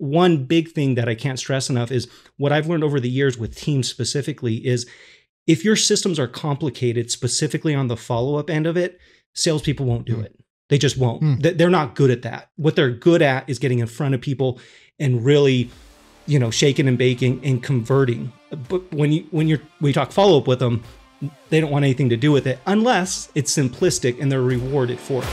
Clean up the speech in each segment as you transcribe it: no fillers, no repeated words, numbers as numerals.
one big thing that I can't stress enough is what I've learned over the years with teams specifically is if your systems are complicated, specifically on the follow-up end of it, salespeople won't do it. They just won't. They're not good at that. What they're good at is getting in front of people and really, you know, shaking and baking and converting. But when we talk follow-up with them, they don't want anything to do with it unless it's simplistic and they're rewarded for it.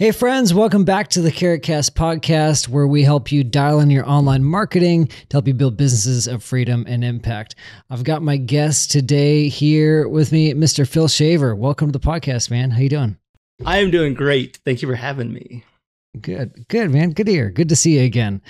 Hey friends, welcome back to the CarrotCast podcast, where we help you dial in your online marketing to help you build businesses of freedom and impact. I've got my guest today here with me, Mr. Phil Shaver. Welcome to the podcast, man. How you doing? I am doing great. Thank you for having me. Good. Good, man. Good to hear. Good to see you again.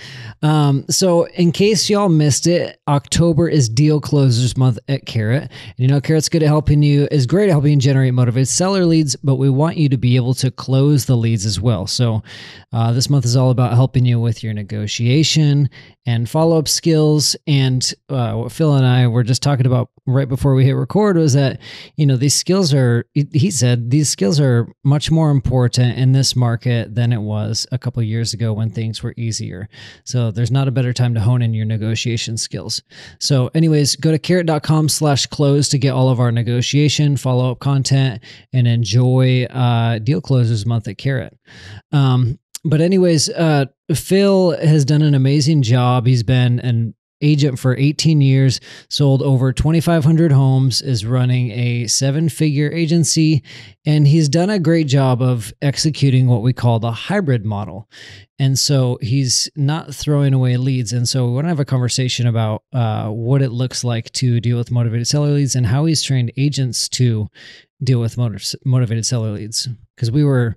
So in case y'all missed it, October is Deal Closers Month at Carrot. And you know, Carrot's good at helping you, is great at helping you generate motivated seller leads, but we want you to be able to close the leads as well. So this month is all about helping you with your negotiation and follow-up skills. And what Phil and I were just talking about right before we hit record was that, you know, these skills are, he said, these skills are much more important in this market than it was a couple of years ago when things were easier. So there's not a better time to hone in your negotiation skills. So anyways, go to carrot.com/close to get all of our negotiation follow-up content and enjoy Deal Closers Month at Carrot. But anyways, Phil has done an amazing job. He's been an agent for 18 years, sold over 2,500 homes, is running a 7-figure agency, and he's done a great job of executing what we call the hybrid model. And so he's not throwing away leads. And so we want to have a conversation about what it looks like to deal with motivated seller leads and how he's trained agents to deal with motivated seller leads. Because we were...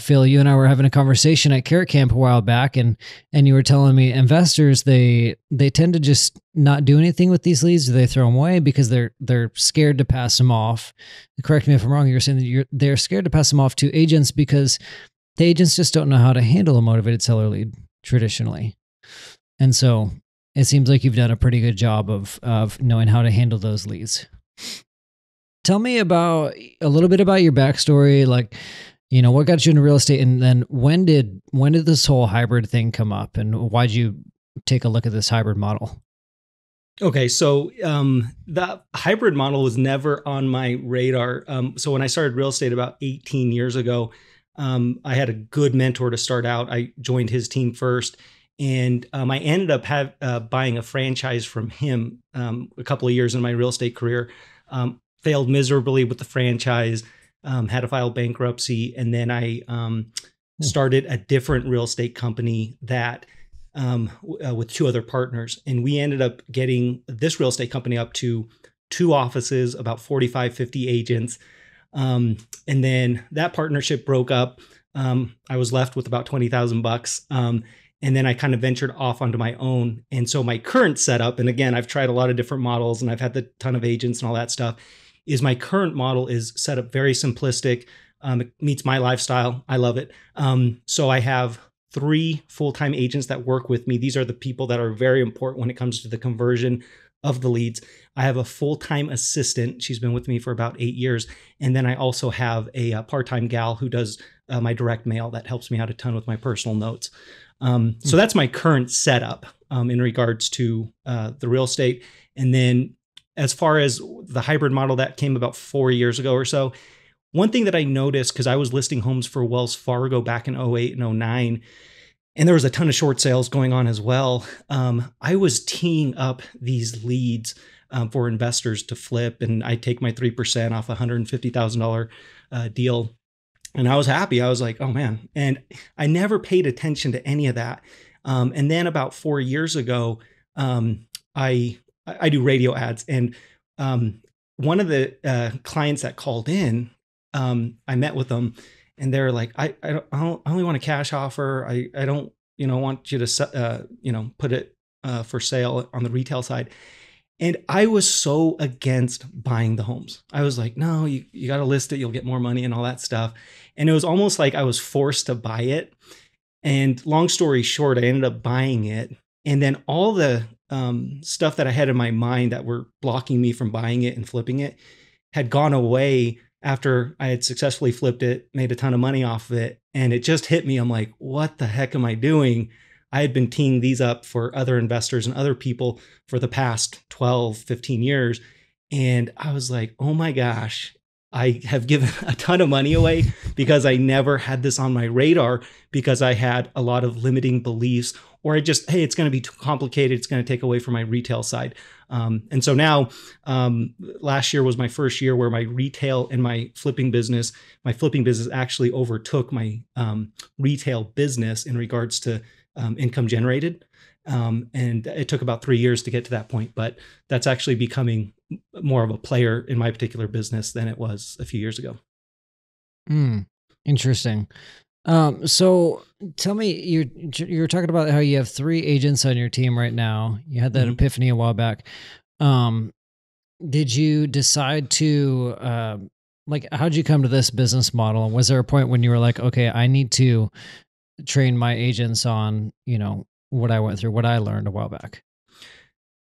Phil, you and I were having a conversation at Carrot Camp a while back, and you were telling me investors, they tend to just not do anything with these leads. They throw them away because they're scared to pass them off. Correct me if I'm wrong. You were saying that they're scared to pass them off to agents because the agents just don't know how to handle a motivated seller lead traditionally. And so it seems like you've done a pretty good job of knowing how to handle those leads. Tell me about a little bit about your backstory, like, you know, what got you into real estate, and then when did this whole hybrid thing come up, and why'd you take a look at this hybrid model? Okay, so that hybrid model was never on my radar. So when I started real estate about 18 years ago, I had a good mentor to start out. I joined his team first, and I ended up buying a franchise from him a couple of years in my real estate career. Failed miserably with the franchise. Had to file bankruptcy, and then I started a different real estate company that with two other partners, and we ended up getting this real estate company up to 2 offices, about 45-50 agents, and then that partnership broke up. I was left with about $20,000, and then I kind of ventured off onto my own. And so my current setup, and again, I've tried a lot of different models, and I've had a ton of agents and all that stuff, is my current model is set up very simplistic. It meets my lifestyle. I love it. So I have 3 full-time agents that work with me. These are the people that are very important when it comes to the conversion of the leads. I have a full-time assistant. She's been with me for about 8 years. And then I also have a part-time gal who does my direct mail that helps me out a ton with my personal notes. So that's my current setup in regards to the real estate. And then as far as the hybrid model, that came about 4 years ago or so. One thing that I noticed, because I was listing homes for Wells Fargo back in 08 and 09, and there was a ton of short sales going on as well. I was teeing up these leads for investors to flip, and I take my 3% off a $150,000 deal. And I was happy. I was like, oh man. And I never paid attention to any of that. And then about 4 years ago, I do radio ads, and one of the clients that called in, I met with them, and they're like, I only want a cash offer. I don't, you know, want you to, you know, put it for sale on the retail side. And I was so against buying the homes. I was like, no, you got to list it. You'll get more money and all that stuff. And it was almost like I was forced to buy it. And long story short, I ended up buying it. And then all the stuff that I had in my mind that were blocking me from buying it and flipping it had gone away after I had successfully flipped it, made a ton of money off of it. And it just hit me. I'm like, what the heck am I doing? I had been teeing these up for other investors and other people for the past 12, 15 years. And I was like, oh my gosh, I have given a ton of money away because I never had this on my radar, because I had a lot of limiting beliefs, or I just, hey, it's going to be too complicated. It's going to take away from my retail side. And so now last year was my first year where my retail and my flipping business actually overtook my retail business in regards to income generated. And it took about 3 years to get to that point, but that's actually becoming more of a player in my particular business than it was a few years ago. Interesting. So tell me, you're talking about how you have 3 agents on your team right now. You had that epiphany a while back. Did you decide to, like, how'd you come to this business model? And was there a point when you were like, okay, I need to train my agents on, you know, what I went through, what I learned a while back?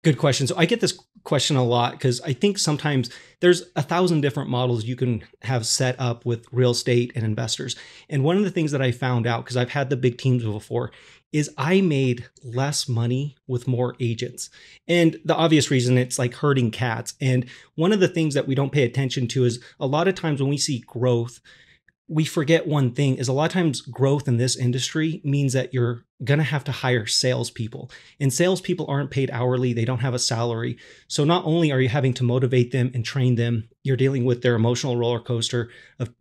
Good question. So I get this question a lot because I think sometimes there's 1,000 different models you can have set up with real estate and investors. And one of the things that I found out, because I've had the big teams before, is I made less money with more agents. And the obvious reason, it's like herding cats. And one of the things that we don't pay attention to is a lot of times when we see growth, we forget one thing is a lot of times growth in this industry means that you're going to have to hire salespeople, and salespeople aren't paid hourly. They don't have a salary. So not only are you having to motivate them and train them, you're dealing with their emotional roller coaster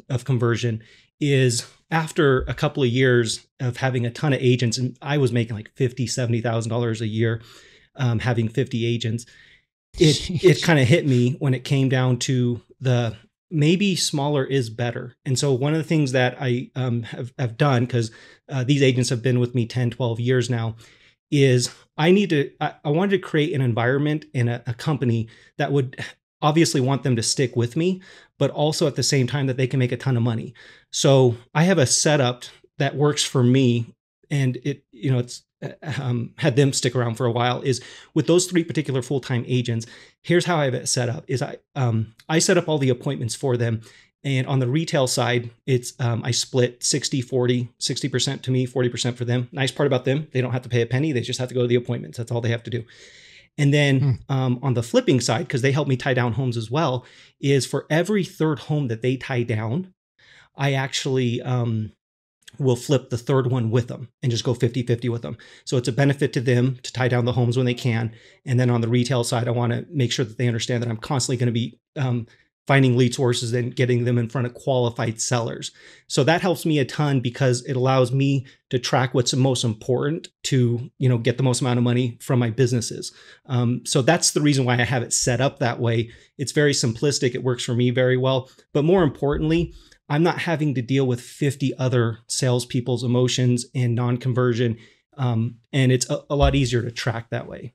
of conversion. Is after a couple of years of having a ton of agents, and I was making like $50,000, $70,000 a year, having 50 agents, it kind of hit me when it came down to the, maybe smaller is better. And so one of the things that I have done, because these agents have been with me 10, 12 years now, is I wanted to create an environment and a company that would obviously want them to stick with me, but also at the same time that they can make a ton of money. So I have a setup that works for me, and it's had them stick around for a while. Is with those 3 particular full-time agents, here's how I have it set up. Is I set up all the appointments for them. And on the retail side, it's I split 60-40, 60% to me, 40% for them. Nice part about them, they don't have to pay a penny. They just have to go to the appointments. That's all they have to do. And then on the flipping side, because they help me tie down homes as well, is for every 3rd home that they tie down, I actually will flip the 3rd one with them and just go 50-50 with them. So it's a benefit to them to tie down the homes when they can. And then on the retail side, I want to make sure that they understand that I'm constantly going to be finding lead sources and getting them in front of qualified sellers. So that helps me a ton because it allows me to track what's most important to, you know, get the most amount of money from my businesses. So that's the reason why I have it set up that way. It's very simplistic. It works for me very well. But more importantly, I'm not having to deal with 50 other salespeople's emotions and non-conversion. And it's a lot easier to track that way.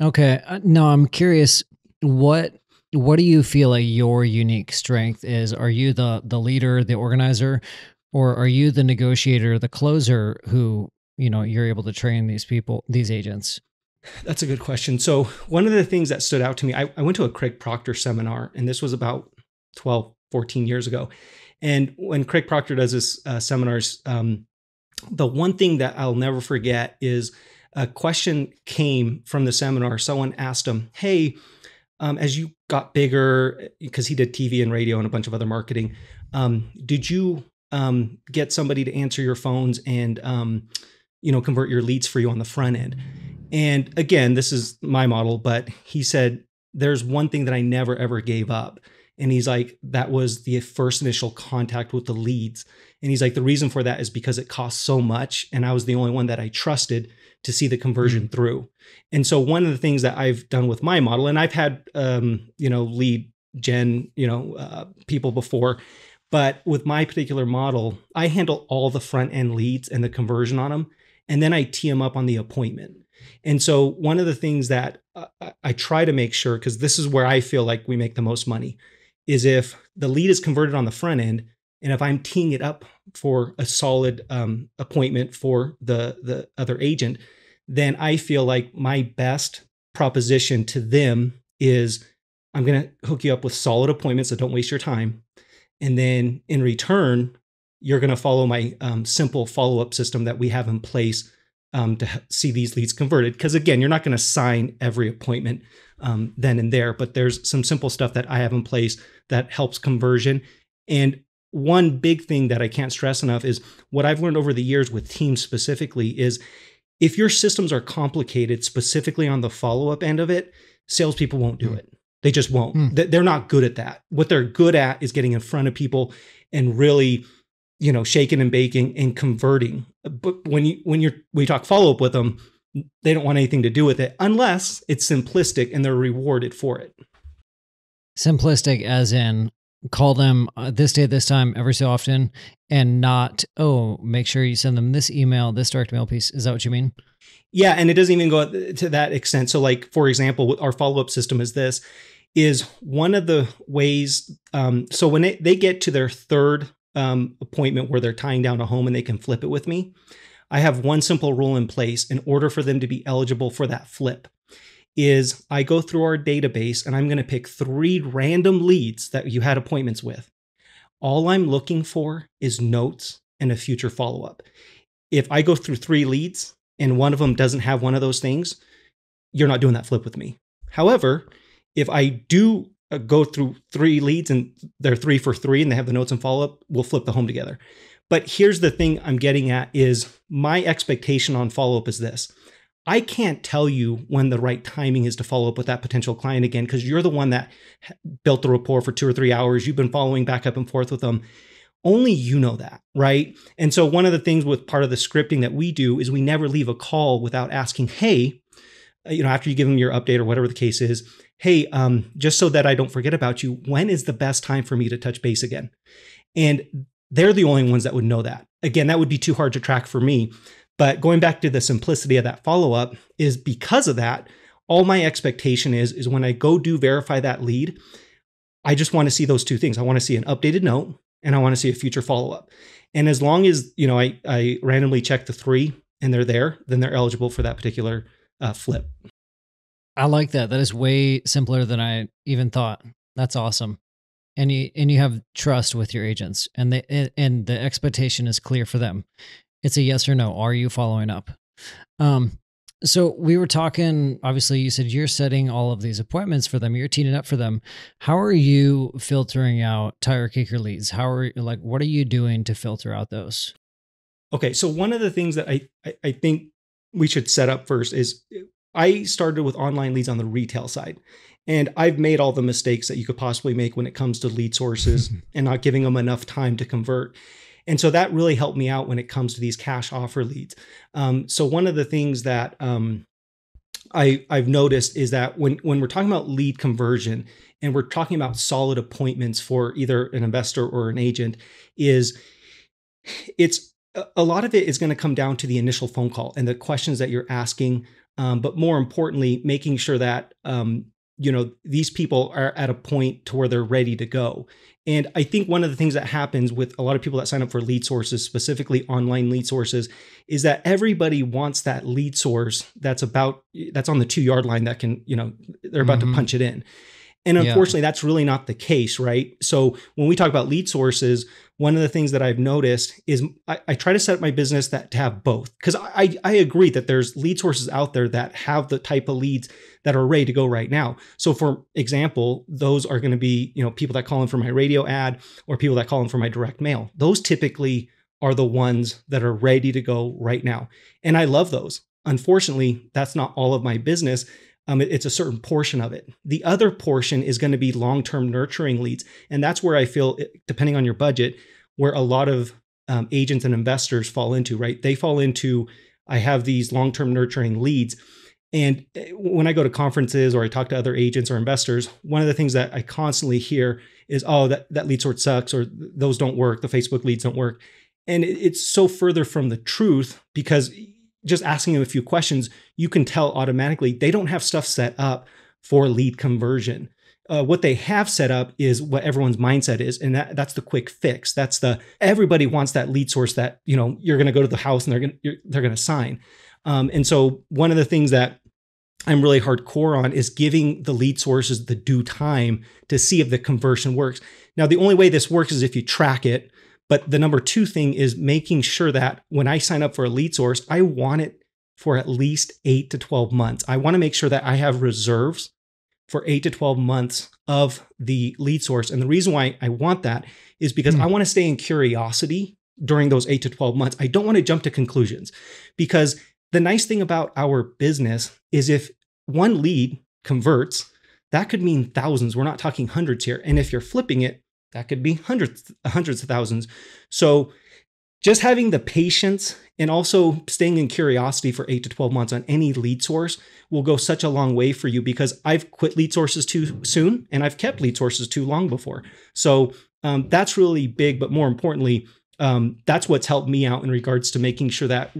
Okay. No, I'm curious, what do you feel like your unique strength is? Are you the leader, the organizer, or are you the negotiator, the closer who, you know, you're able to train these people, these agents? That's a good question. So one of the things that stood out to me, I went to a Craig Proctor seminar, and this was about 12, 14 years ago. And when Craig Proctor does his seminars, the one thing that I'll never forget is a question came from the seminar. Someone asked him, hey, as you got bigger, because he did TV and radio and a bunch of other marketing, did you get somebody to answer your phones and you know, convert your leads for you on the front end? And again, this is my model, but he said, there's one thing that I never, ever gave up. And he's like, that was the first initial contact with the leads. And he's like, the reason for that is because it costs so much. And I was the only one that I trusted to see the conversion through. And so one of the things that I've done with my model, and I've had, you know, lead gen, you know, people before, but with my particular model, I handle all the front end leads and the conversion on them. And then I tee them up on the appointment. And so one of the things that I try to make sure, because this is where I feel like we make the most money, is if the lead is converted on the front end, and if I'm teeing it up for a solid appointment for the other agent, then I feel like my best proposition to them is I'm going to hook you up with solid appointments, so don't waste your time. And then in return, you're going to follow my simple follow-up system that we have in place to see these leads converted. Because again, you're not going to sign every appointment then and there, but there's some simple stuff that I have in place that helps conversion. And one big thing that I can't stress enough is what I've learned over the years with teams specifically is if your systems are complicated, specifically on the follow-up end of it, salespeople won't do it. They just won't. They're not good at that. What they're good at is getting in front of people and really, you know, shaking and baking and converting. But when you talk follow-up with them, they don't want anything to do with it unless it's simplistic and they're rewarded for it. Simplistic as in call them this day, this time, every so often, and not, oh, make sure you send them this email, this direct mail piece. Is that what you mean? Yeah. And it doesn't even go to that extent. So like, for example, our follow-up system is one of the ways. So when they get to their third appointment where they're tying down a home and they can flip it with me, I have one simple rule in place in order for them to be eligible for that flip is I go through our database and I'm going to pick 3 random leads that you had appointments with. All I'm looking for is notes and a future follow-up. If I go through 3 leads and one of them doesn't have one of those things, you're not doing that flip with me. However, if I do go through 3 leads and they're 3 for 3 and they have the notes and follow-up, we'll flip the home together. But here's the thing I'm getting at is my expectation on follow-up is this. I can't tell you when the right timing is to follow up with that potential client again, because you're the one that built the rapport for 2 or 3 hours. You've been following back up and forth with them. Only you know that, right? And so one of the things with part of the scripting that we do is we never leave a call without asking, hey, you know, after you give them your update or whatever the case is, hey, just so that I don't forget about you, when is the best time for me to touch base again? And they're the only ones that would know that. Again, that would be too hard to track for me. But going back to the simplicity of that follow-up is because of that, all my expectation is when I go do verify that lead, I just want to see those 2 things. I want to see an updated note and I want to see a future follow-up. And as long as, you know, I randomly check the 3 and they're there, then they're eligible for that particular flip. I like that. That is way simpler than I even thought. That's awesome. And you have trust with your agents and the expectation is clear for them. It's a yes or no. Are you following up? So we were talking, obviously you said you're setting all of these appointments for them. You're teeing it up for them. How are you filtering out tire kicker leads? What are you doing to filter out those? Okay. So one of the things that I think we should set up first is I started with online leads on the retail side, and I've made all the mistakes that you could possibly make when it comes to lead sources and not giving them enough time to convert. And so that really helped me out when it comes to these cash offer leads. So one of the things that I've noticed is that when we're talking about lead conversion and we're talking about solid appointments for either an investor or an agent, it's a lot of it is going to come down to the initial phone call and the questions that you're asking, but more importantly, making sure that you know, these people are at a point to where they're ready to go. And I think one of the things that happens with a lot of people that sign up for lead sources, specifically online lead sources, is that everybody wants that lead source that's on the 2-yard line that can, you know, they're about to punch it in. And unfortunately, that's really not the case, right? So when we talk about lead sources, one of the things that I've noticed is I try to set up my business to have both, because I agree that there's lead sources out there that have the type of leads that are ready to go right now. So for example, those are going to be, you know, people that call in for my radio ad or people that call in for my direct mail. Those typically are the ones that are ready to go right now. And I love those. Unfortunately, that's not all of my business. It's a certain portion of it. The other portion is going to be long-term nurturing leads. And that's where I feel, depending on your budget, where a lot of agents and investors fall into, right? They fall into, I have these long-term nurturing leads. And when I go to conferences or I talk to other agents or investors, one of the things that I constantly hear is, oh, that lead source sucks, or those don't work. The Facebook leads don't work. And it's so further from the truth, because just asking them a few questions, you can tell automatically they don't have stuff set up for lead conversion. What they have set up is what everyone's mindset is. And that's the quick fix. That's everybody wants that lead source that, you know, you're going to go to the house and they're going to sign. And so one of the things that I'm really hardcore on is giving the lead sources the due time to see if the conversion works. Now, the only way this works is if you track it. But the number two thing is making sure that when I sign up for a lead source, I want it for at least 8 to 12 months. I want to make sure that I have reserves for 8 to 12 months of the lead source. And the reason why I want that is because I want to stay in curiosity during those 8 to 12 months. I don't want to jump to conclusions, because the nice thing about our business is if one lead converts, that could mean thousands. We're not talking hundreds here. And if you're flipping it, that could be hundreds of thousands. So just having the patience and also staying in curiosity for 8 to 12 months on any lead source will go such a long way for you, because I've quit lead sources too soon and I've kept lead sources too long before. So that's really big. But more importantly, that's what's helped me out in regards to making sure that,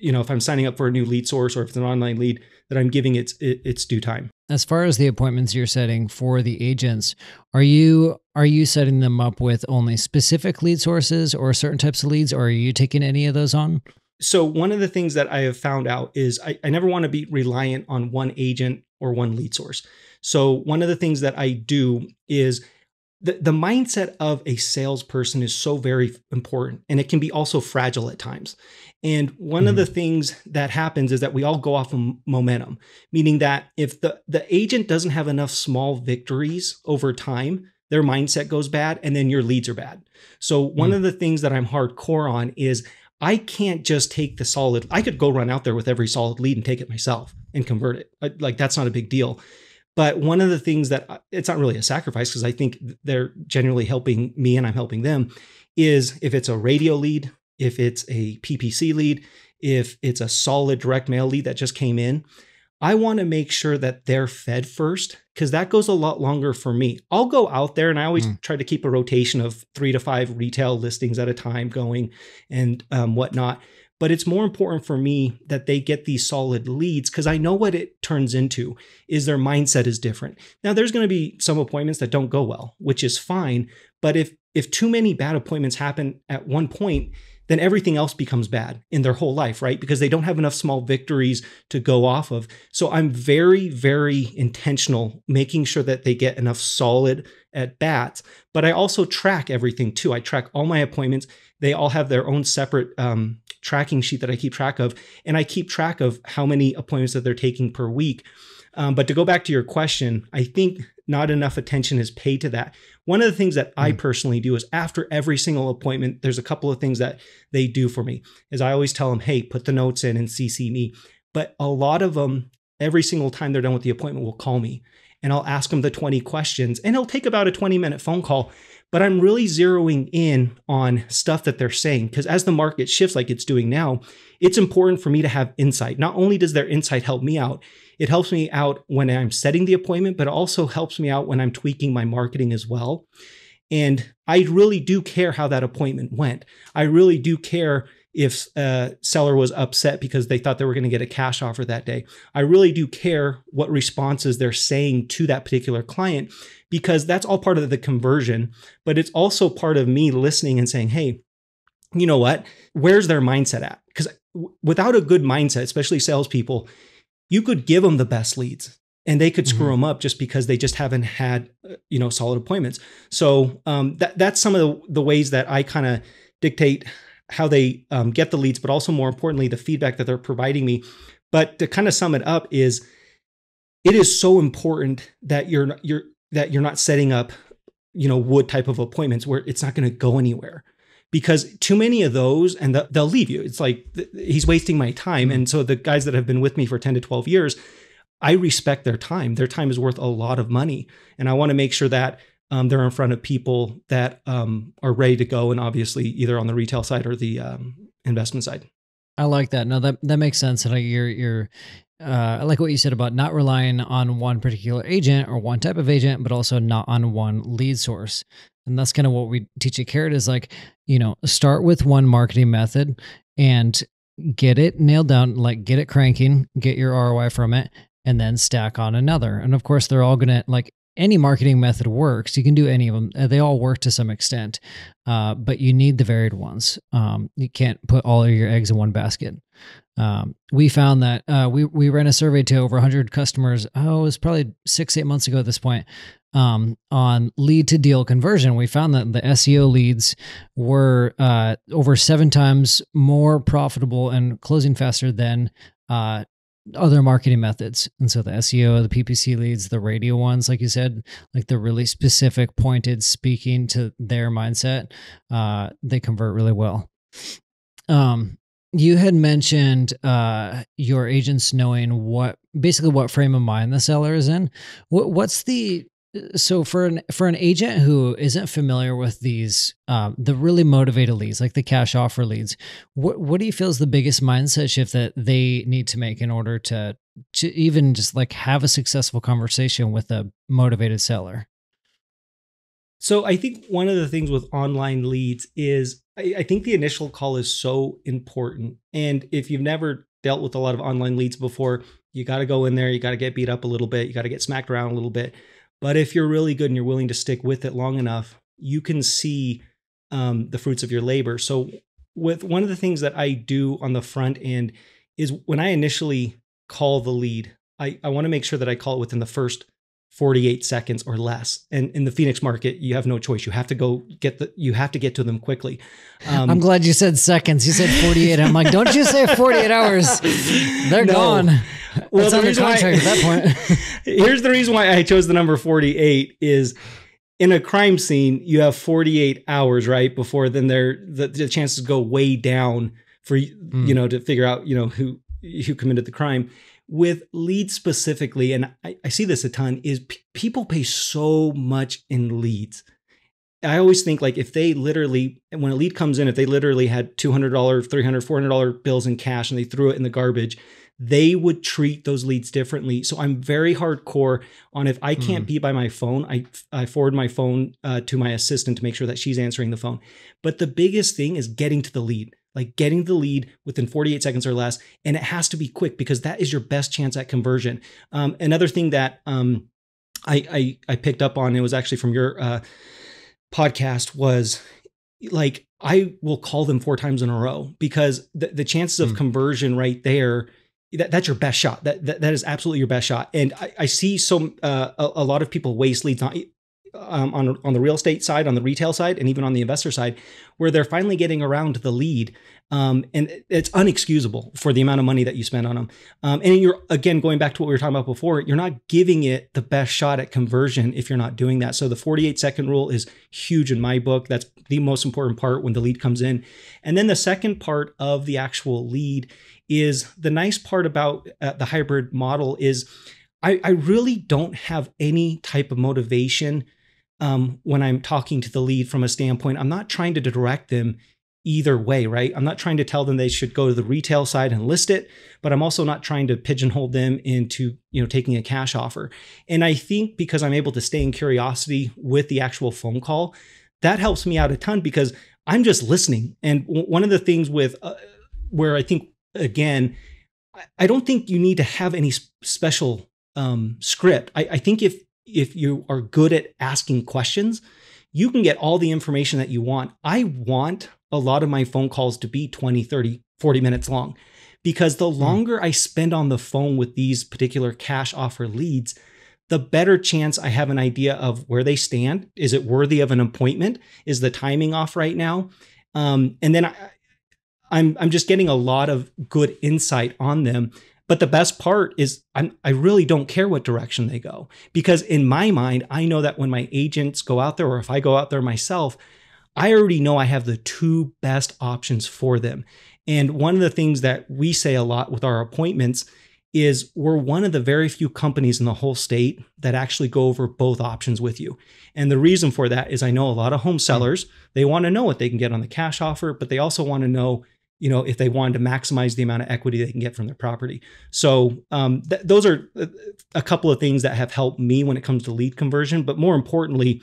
you know, if I'm signing up for a new lead source or if it's an online lead, that I'm giving its due time. As far as the appointments you're setting for the agents, are you setting them up with only specific lead sources or certain types of leads, or are you taking any of those on? So one of the things that I have found out is I never want to be reliant on one agent or one lead source. So one of the things that I do is the mindset of a salesperson is so very important, and it can be also fragile at times. And one of the things that happens is that we all go off of momentum, meaning that if the agent doesn't have enough small victories over time, their mindset goes bad, and then your leads are bad. So one of the things that I'm hardcore on is I can't just take the solid. I could go run out there with every solid lead and take it myself and convert it. Like, that's not a big deal. But one of the things that, it's not really a sacrifice, because I think they're generally helping me and I'm helping them, is if it's a radio lead, if it's a PPC lead, if it's a solid direct mail lead that just came in, I want to make sure that they're fed first, because that goes a lot longer for me. I'll go out there and I always try to keep a rotation of 3 to 5 retail listings at a time going and whatnot. But it's more important for me that they get these solid leads, because I know what it turns into is their mindset is different. Now, there's going to be some appointments that don't go well, which is fine. But if too many bad appointments happen at one point, then everything else becomes bad in their whole life, right? Because they don't have enough small victories to go off of. So I'm very, very intentional making sure that they get enough solid at bats. But I also track everything too. I track all my appointments. They all have their own separate tracking sheet that I keep track of. And I keep track of how many appointments that they're taking per week. But to go back to your question, I think not enough attention is paid to that. One of the things that I personally do is after every single appointment, there's a couple of things that they do for me is I always tell them, hey, put the notes in and CC me. But a lot of them, every single time they're done with the appointment, will call me and I'll ask them the 20 questions, and it'll take about a 20-minute phone call. But I'm really zeroing in on stuff that they're saying, because as the market shifts like it's doing now, it's important for me to have insight. Not only does their insight help me out, it helps me out when I'm setting the appointment, but it also helps me out when I'm tweaking my marketing as well. And I really do care how that appointment went. I really do care if a seller was upset because they thought they were going to get a cash offer that day. I really do care what responses they're saying to that particular client, because that's all part of the conversion. But it's also part of me listening and saying, hey, you know what? Where's their mindset at? Because without a good mindset, especially salespeople, you could give them the best leads and they could screw them up just because they just haven't had, you know, solid appointments. So that's some of the ways that I kind of dictate how they get the leads, but also more importantly, the feedback that they're providing me. But to kind of sum it up is, it is so important that you're not setting up, you know, wood type of appointments where it's not going to go anywhere, because too many of those, and they'll leave you. It's like, he's wasting my time. And so the guys that have been with me for 10 to 12 years, I respect their time. Their time is worth a lot of money. And I want to make sure that they're in front of people that are ready to go, and obviously either on the retail side or the investment side. I like that. No, that makes sense. And I like what you said about not relying on one particular agent or one type of agent, but also not on one lead source. And that's kind of what we teach at Carrot is, like, you know, start with one marketing method and get it nailed down, like get it cranking, get your ROI from it, and then stack on another. And of course, they're all going to, like, any marketing method works. You can do any of them. They all work to some extent, but you need the varied ones. You can't put all of your eggs in one basket. We found that we ran a survey to over 100 customers. Oh, it was probably 6-8 months ago at this point, on lead to deal conversion. We found that the SEO leads were over 7 times more profitable and closing faster than other marketing methods. And so the SEO, the PPC leads, the radio ones, like you said, like the really specific pointed speaking to their mindset, they convert really well. You had mentioned your agents knowing basically what frame of mind the seller is in. So for an agent who isn't familiar with these, the really motivated leads, like the cash offer leads, what do you feel is the biggest mindset shift that they need to make in order to even just like have a successful conversation with a motivated seller? So I think one of the things with online leads is I think the initial call is so important. And if you've never dealt with a lot of online leads before, you got to go in there, you got to get beat up a little bit, you got to get smacked around a little bit. But if you're really good and you're willing to stick with it long enough, you can see the fruits of your labor. So with one of the things that I do on the front end is when I initially call the lead, I want to make sure that I call it within the first 48 seconds or less. And in the Phoenix market, you have no choice. You have to get to them quickly. I'm glad you said seconds. You said 48. I'm like, don't you say 48 hours. They're gone. Well, that's under contract at that point. Here's the reason why I chose the number 48 is in a crime scene, you have 48 hours, right? Before then the chances go way down for, you know, to figure out, you know, who committed the crime. With leads specifically, and I see this a ton, is people pay so much in leads. I always think like if they literally, when a lead comes in, if they literally had $200, $300, $400 bills in cash and they threw it in the garbage, they would treat those leads differently. So I'm very hardcore on if I can't be by my phone, I forward my phone to my assistant to make sure that she's answering the phone. But the biggest thing is getting to the lead. Like getting the lead within 48 seconds or less. And it has to be quick because that is your best chance at conversion. Another thing that I picked up on, it was actually from your podcast, was like, I will call them 4 times in a row because the chances of conversion right there, that's your best shot. That is absolutely your best shot. And I see a lot of people waste leads on the real estate side, on the retail side, and even on the investor side, where they're finally getting around to the lead. And it's unexcusable for the amount of money that you spend on them. And you're, again, going back to what we were talking about before, you're not giving it the best shot at conversion if you're not doing that. So the 48-second rule is huge in my book. That's the most important part when the lead comes in. And then the second part of the actual lead is the nice part about the hybrid model is I really don't have any type of motivation when I'm talking to the lead from a standpoint. I'm not trying to direct them either way, right? I'm not trying to tell them they should go to the retail side and list it, but I'm also not trying to pigeonhole them into, you know, taking a cash offer. And I think because I'm able to stay in curiosity with the actual phone call, that helps me out a ton because I'm just listening. And one of the things with where I think, again, I don't think you need to have any special script. I think if you are good at asking questions, you can get all the information that you want. I want a lot of my phone calls to be 20, 30, 40 minutes long, because the longer I spend on the phone with these particular cash offer leads, the better chance I have an idea of where they stand. Is it worthy of an appointment? Is the timing off right now? And then I'm just getting a lot of good insight on them. But the best part is I really don't care what direction they go, because in my mind, I know that when my agents go out there, or if I go out there myself, I already know I have the 2 best options for them. And one of the things that we say a lot with our appointments is we're one of the very few companies in the whole state that actually go over both options with you. And the reason for that is I know a lot of home sellers, they want to know what they can get on the cash offer, but they also want to know, you know, if they wanted to maximize the amount of equity they can get from their property. So those are a couple of things that have helped me when it comes to lead conversion. But more importantly,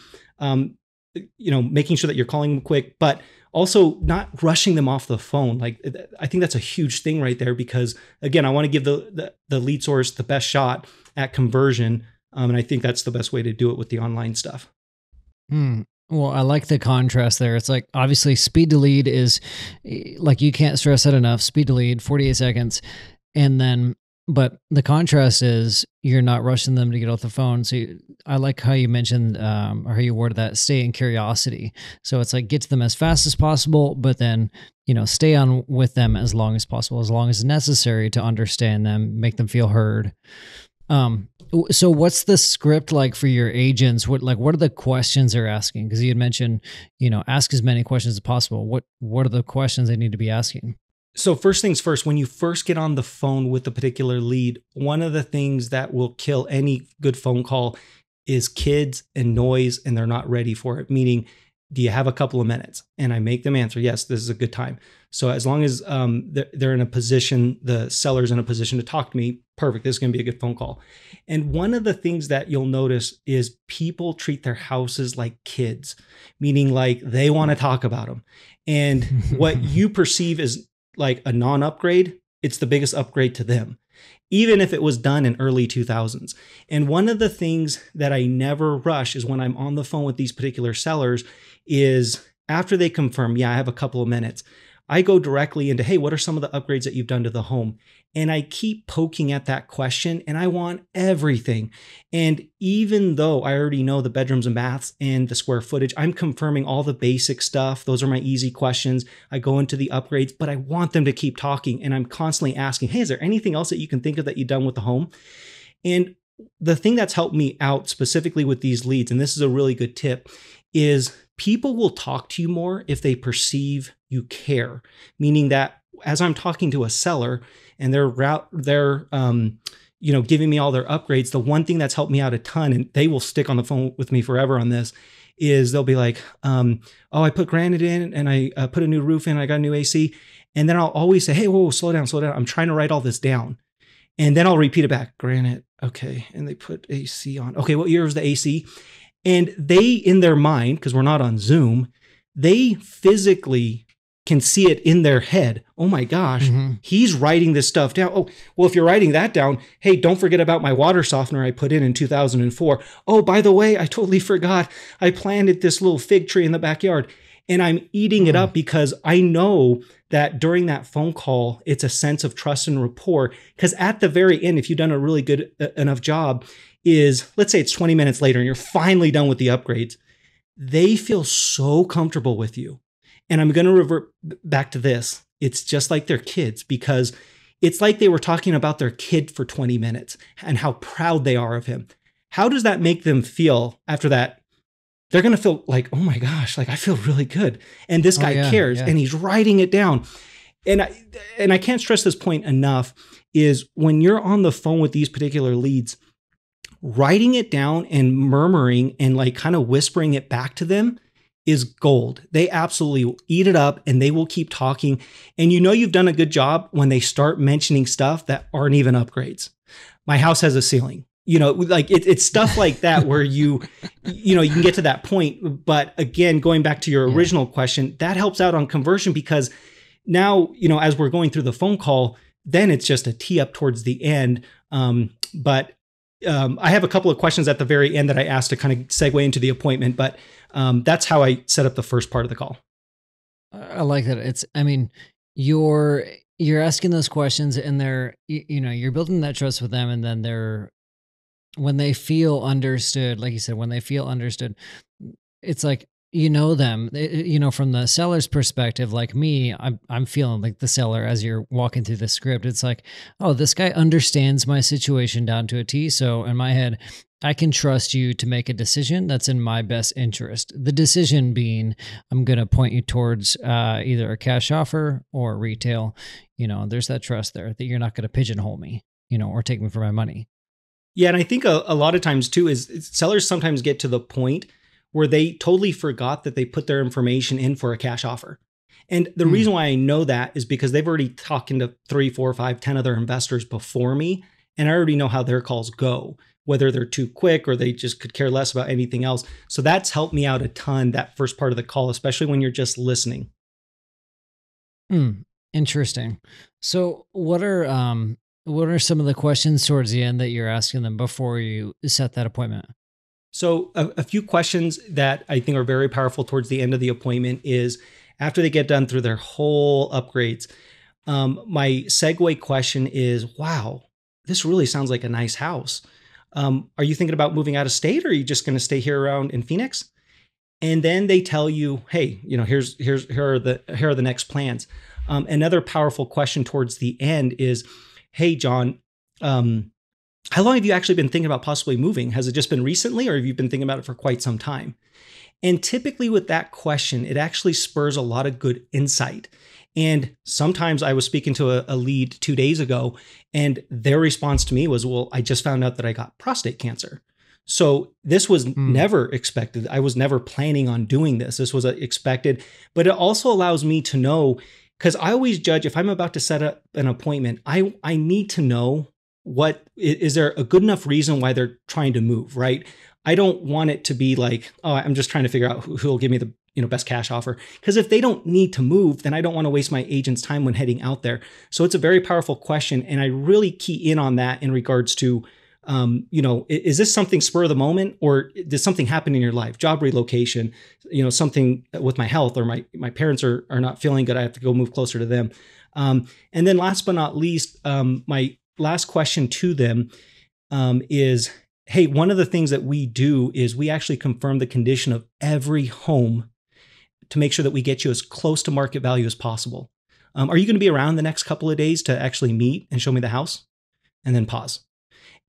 you know, making sure that you're calling them quick, but also not rushing them off the phone. Like, I think that's a huge thing right there, because again, I want to give the lead source the best shot at conversion And I think that's the best way to do it with the online stuff. Hmm. Well, I like the contrast there. It's like, obviously speed to lead is like, you can't stress that enough. Speed to lead, 48 seconds. And then, but the contrast is you're not rushing them to get off the phone. So you, I like how you mentioned, or how you worded that, stay in curiosity. So it's like, get to them as fast as possible, but then, you know, stay on with them as long as possible, as long as necessary to understand them, make them feel heard. So what's the script like for your agents? What are the questions they're asking? Because you had mentioned, you know, ask as many questions as possible. What are the questions they need to be asking? So first things first, when you first get on the phone with a particular lead, one of the things that will kill any good phone call is kids and noise, and they're not ready for it. Meaning, do you have a couple of minutes? And I make them answer, yes, this is a good time. So as long as they're in a position, the seller's in a position to talk to me, perfect, this is going to be a good phone call. And one of the things that you'll notice is people treat their houses like kids, meaning like they want to talk about them. And what you perceive is like a non-upgrade, it's the biggest upgrade to them, even if it was done in early 2000s. And one of the things that I never rush is when I'm on the phone with these particular sellers is after they confirm, yeah, I have a couple of minutes, I go directly into, hey, what are some of the upgrades that you've done to the home? And I keep poking at that question, and I want everything. And even though I already know the bedrooms and baths and the square footage, I'm confirming all the basic stuff. Those are my easy questions. I go into the upgrades, but I want them to keep talking. And I'm constantly asking, hey, is there anything else that you can think of that you've done with the home? And the thing that's helped me out specifically with these leads, and this is a really good tip, is people will talk to you more if they perceive you care. Meaning that as I'm talking to a seller and they're giving me all their upgrades, the one thing that's helped me out a ton, and they will stick on the phone with me forever on this, is they'll be like, oh, I put granite in and I put a new roof in, I got a new AC. And then I'll always say, hey, whoa, slow down. I'm trying to write all this down. And then I'll repeat it back, granite, okay. And they put AC on. Okay, what year was the AC? And they, in their mind, because we're not on Zoom, they physically can see it in their head. Oh my gosh, He's writing this stuff down. Oh, well, if you're writing that down, hey, don't forget about my water softener I put in 2004. Oh, by the way, I totally forgot. I planted this little fig tree in the backyard. And I'm eating it up because I know that during that phone call, it's a sense of trust and rapport. Because at the very end, if you've done a really good enough job, is let's say it's 20 minutes later and you're finally done with the upgrades, they feel so comfortable with you. And I'm going to revert back to this. It's just like their kids, because it's like they were talking about their kid for 20 minutes and how proud they are of him. How does that make them feel after that? They're going to feel like, oh my gosh, like I feel really good. And this guy cares and he's writing it down. And I can't stress this point enough, is when you're on the phone with these particular leads, writing it down and murmuring and like kind of whispering it back to them is gold. They absolutely will eat it up and they will keep talking. And you know you've done a good job when they start mentioning stuff that aren't even upgrades. My house has a ceiling. You know, like it's stuff like that where you can get to that point. But again, going back to your original question, that helps out on conversion, because now, you know, as we're going through the phone call, then it's just a tee up towards the end. But I have a couple of questions at the very end that I asked to kind of segue into the appointment. But that's how I set up the first part of the call. I like that. You're asking those questions, and you're building that trust with them, and then when they feel understood, like you said, it's like, you know them, from the seller's perspective, like me, I'm feeling like the seller as you're walking through the script. It's like, oh, this guy understands my situation down to a T. So in my head, I can trust you to make a decision that's in my best interest. The decision being, I'm going to point you towards either a cash offer or retail. You know, there's that trust there that you're not going to pigeonhole me, or take me for my money. Yeah, and I think a lot of times too is sellers sometimes get to the point where they totally forgot that they put their information in for a cash offer. And the reason why I know that is because they've already talked to 3, 4, 5, 10 other investors before me, and I already know how their calls go, whether they're too quick or they just could care less about anything else. So that's helped me out a ton, that first part of the call, especially when you're just listening. Interesting. So what are What are some of the questions towards the end that you're asking them before you set that appointment? So a few questions that I think are very powerful towards the end of the appointment is after they get done through their whole upgrades, my segue question is, wow, this really sounds like a nice house. Are you thinking about moving out of state, or are you just going to stay here around in Phoenix? And then they tell you, hey, you know, here are the next plans. Another powerful question towards the end is, hey, John, how long have you actually been thinking about possibly moving? Has it just been recently, or have you been thinking about it for quite some time? And typically with that question, it actually spurs a lot of good insight. And sometimes I was speaking to a lead 2 days ago, and their response to me was, well, I just found out that I got prostate cancer. So this was never expected. I was never planning on doing this. This was expected, but it also allows me to know, because I always judge if I'm about to set up an appointment, I need to know, what is there a good enough reason why they're trying to move, right? I don't want it to be like, oh, I'm just trying to figure out who will give me the best cash offer. Because if they don't need to move, then I don't want to waste my agent's time when heading out there. So it's a very powerful question, and I really key in on that in regards to, is this something spur of the moment, or did something happen in your life? Job relocation, something with my health, or my parents are not feeling good. I have to go move closer to them. And then last but not least, my last question to them is, hey, one of the things that we do is we actually confirm the condition of every home to make sure that we get you as close to market value as possible. Are you going to be around the next couple of days to actually meet and show me the house? And then pause.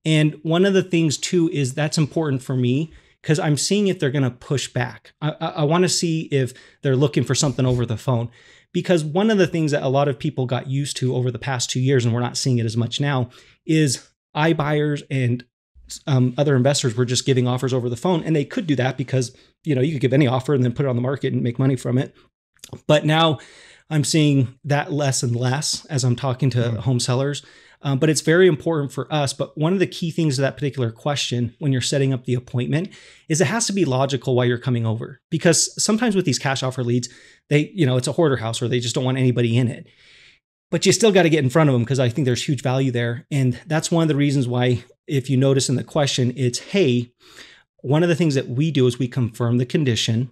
And one of the things too is that's important for me, because I'm seeing if they're going to push back. I want to see if they're looking for something over the phone, because one of the things that a lot of people got used to over the past 2 years, and we're not seeing it as much now, is iBuyers and other investors were just giving offers over the phone. And they could do that because, you could give any offer and then put it on the market and make money from it. But now I'm seeing that less and less as I'm talking to home sellers. But it's very important for us. But one of the key things to that particular question when you're setting up the appointment is it has to be logical why you're coming over, because sometimes with these cash offer leads, they, it's a hoarder house, or they just don't want anybody in it. But you still got to get in front of them, because I think there's huge value there. And that's one of the reasons why, if you notice in the question, it's, hey, one of the things that we do is we confirm the condition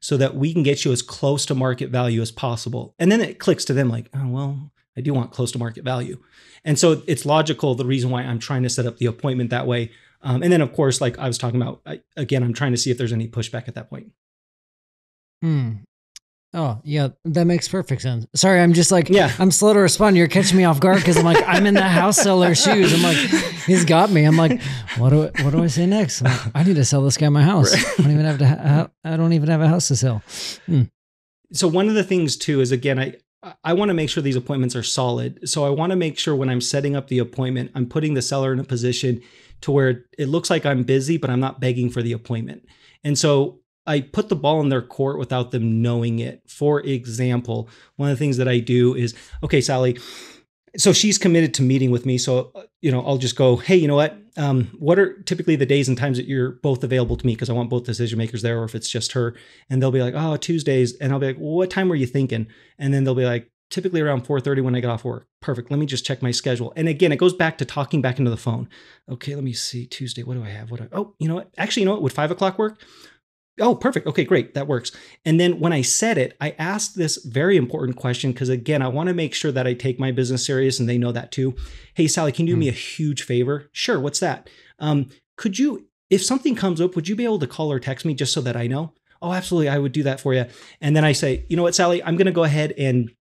so that we can get you as close to market value as possible. And then it clicks to them like, oh, well, I do want close to market value. And so it's logical, the reason why I'm trying to set up the appointment that way. And then, of course, like I was talking about, I'm trying to see if there's any pushback at that point. Oh, yeah, that makes perfect sense. Sorry, I'm just like, I'm slow to respond. You're catching me off guard, because I'm like, I'm in the house seller's shoes. I'm like, he's got me. I'm like, what do I say next? I'm like, I need to sell this guy my house. I don't even have a house to sell. So one of the things too is, again, I want to make sure these appointments are solid. So I want to make sure when I'm setting up the appointment, I'm putting the seller in a position to where it looks like I'm busy, but I'm not begging for the appointment. And so I put the ball in their court without them knowing it. For example, one of the things that I do is, okay, Sally, so she's committed to meeting with me. So, I'll just go, hey, you know what are typically the days and times that you're both available to me? Because I want both decision makers there, or if it's just her. And they'll be like, oh, Tuesdays. And I'll be like, well, what time were you thinking? And then they'll be like, typically around 4:30 when I get off work. Perfect. Let me just check my schedule. And again, it goes back to talking back into the phone. Okay, let me see. Tuesday, what do I have? Oh, you know what? Actually, you know what? Would 5 o'clock work? Oh, perfect. Okay, great. That works. And then when I set it, I asked this very important question, because again, I want to make sure that I take my business serious and they know that too. Hey, Sally, can you do me a huge favor? Sure. What's that? Could you, if something comes up, would you be able to call or text me just so that I know? Oh, absolutely. I would do that for you. And then I say, you know what, Sally, I'm going to go ahead and